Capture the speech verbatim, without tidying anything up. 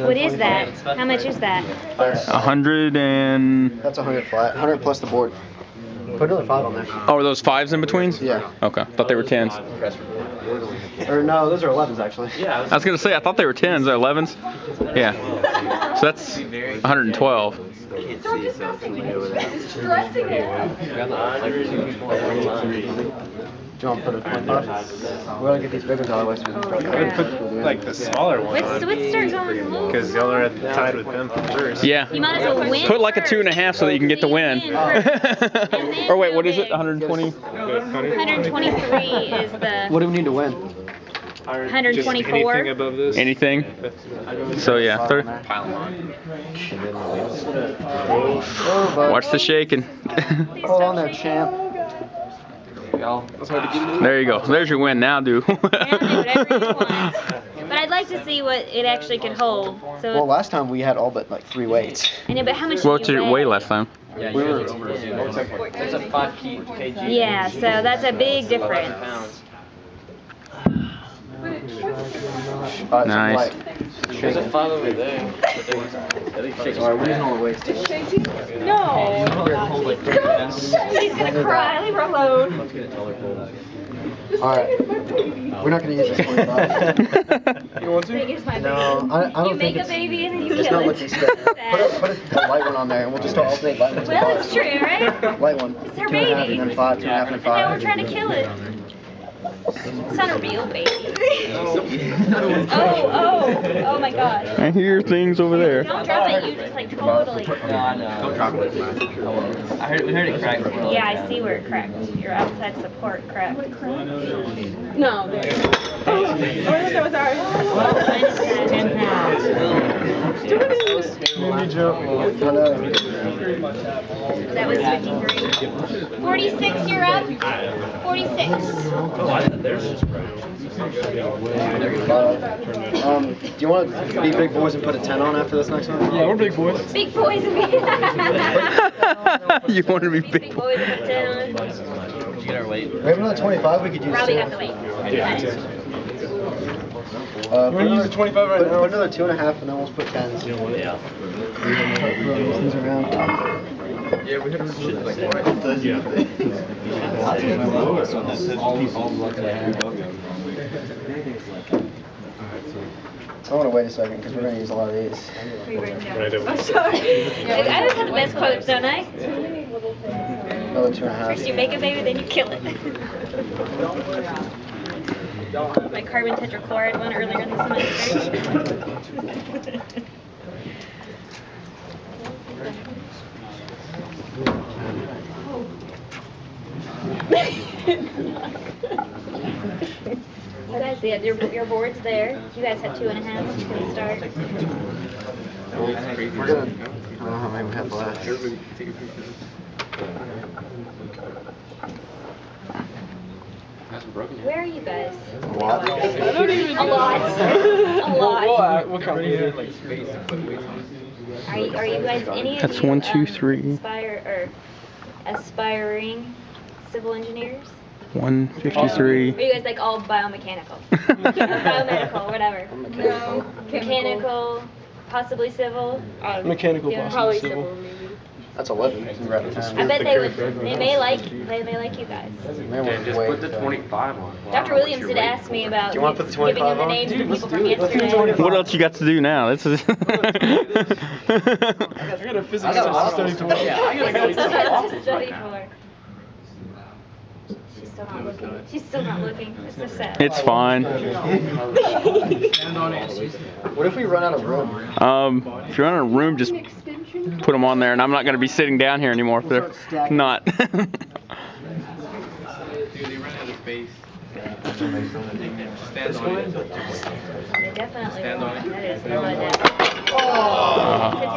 What is that? How much is that? A hundred and... That's a hundred flat. Hundred plus the board. Put another five on there. Oh, are those fives in between? Yeah. Okay. Thought they were tens. Or no, those are elevens actually. Yeah. I was gonna say I thought they were tens or elevens. Yeah. So that's one hundred twelve. Stop discussing it. Stressing it. Do you want to put a twenty-five? We're going to get these big ones out of the way. I would put like the smaller one on. Let's start going low. Because y'all are at the tide with them for first. Yeah. You might as well win. Put like a two and a half so that you can get the win. Or wait, what is it? one hundred twenty? one hundred twenty-three is the... What do we need to win? one hundred twenty-four. Anything above this? Anything? So yeah. Watch the shaking. Hold on there, champ. There you go. There's your win. Now do. Now do whatever you want. But I'd like to see what it actually can hold. So well, last time we had all but like three weights. I know, but how much? What did you weigh last time? Yeah, we were. That's a five kg. Yeah, so that's a big difference. Uh, nice. There's a five over there. Alright, we know ways to shaking? No! Don't shake! He's gonna cry, leave her alone. Alright. We're not gonna use this twenty-five. You want to? No, I, I don't you think it's... You make a baby and then you kill it. It's not what you said. Put, a, put a light one on there and we'll just alternate light ones. Well, it's true, right? Light one. It's her baby. Two and a half and then five, two and a half and five. And now we're trying to kill it. It's not a real baby. oh, oh, oh my gosh. I hear things over there. Don't drop it, you just like totally. No, I know. Don't drop it. I heard, we heard it crack. Yeah, I see where it cracked. Your outside support cracked. No, there. Oh, that was ours. Minus ten pounds. Do it. That was fifty-three. forty-six, you're up. forty-six. Um, do you want to be big boys and put a ten on after this next one? Yeah, we're big boys. Big boys and be you want to be big, big boys and put a ten on? We have another twenty-five we could use. Probably got the weight. Uh, we're going to use twenty-five right put, now. Put another two and a half and then we'll put tens. Yeah. Yeah, we have shit like that. Yeah. I want to wait a second because we're going to use a lot of these. I'm sorry. I always have the best quotes, don't I? Another two and a half. First you make a baby, then you kill it. My carbon tetrachloride one earlier in the semester. You guys, yeah, your, your board's there. You guys have two and a half. You can start. We're good. I don't know how many we have left. Where are you guys? A lot. I don't even know. A lot. A lot. What company is it? Like space and put weights on it. Are you, are you guys any of That's you, one, two, um, three. Aspire, or aspiring civil engineers? one fifty-three. Are you guys like all biomechanical? Biomedical, whatever. No. Mechanical, possibly civil. Um, Mechanical, yeah, possibly civil. civil maybe. That's eleven. I bet they would. They may like. They may like you guys. Dude, just put the twenty-five on. Wow, Doctor Williams did ask me about do you want to put the giving him the names of people from yesterday. What else you got to do now? This is. I got a physics to study tomorrow. Yeah, I got a physics to study tomorrow. She's still not looking. She's still not looking. It's so sad. It's fine. What if we run out of room? Um, if you run out of room, just. Put them on there, and I'm not going to be sitting down here anymore if they're not. Dude, they ran out of space. Stand on it. They definitely stand on it.